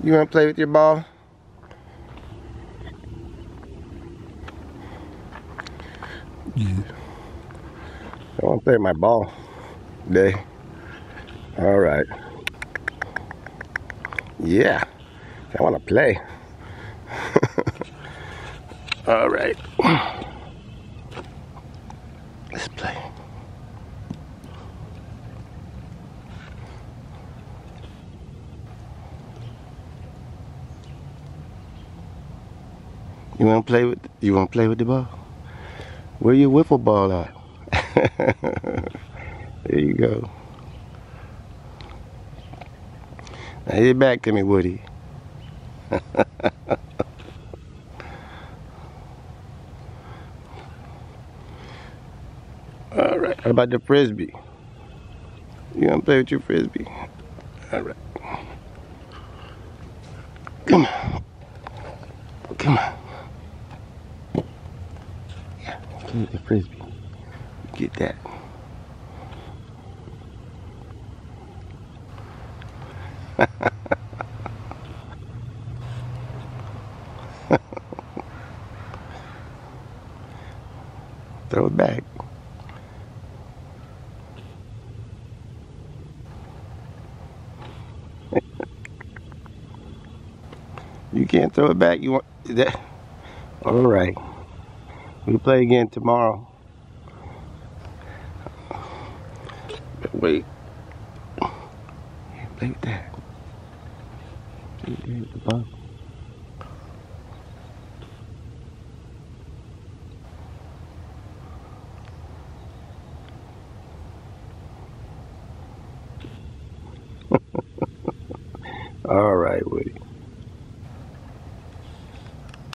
You want to play with your ball? Yeah. I want to play with my ball today. All right. Yeah. I want to play. All right. Let's play. You want to play with the ball? Where your wiffle ball at? There you go. Now hit it back to me, Woody. All right. How about the frisbee? You gonna play with your frisbee? All right. Come on. Come on. Yeah. Play with the frisbee. Get that. Throw it back. You can't throw it back. You want that? All right. We'll play again tomorrow. But wait. Yeah, play with that. Play with the ball. All right, Woody.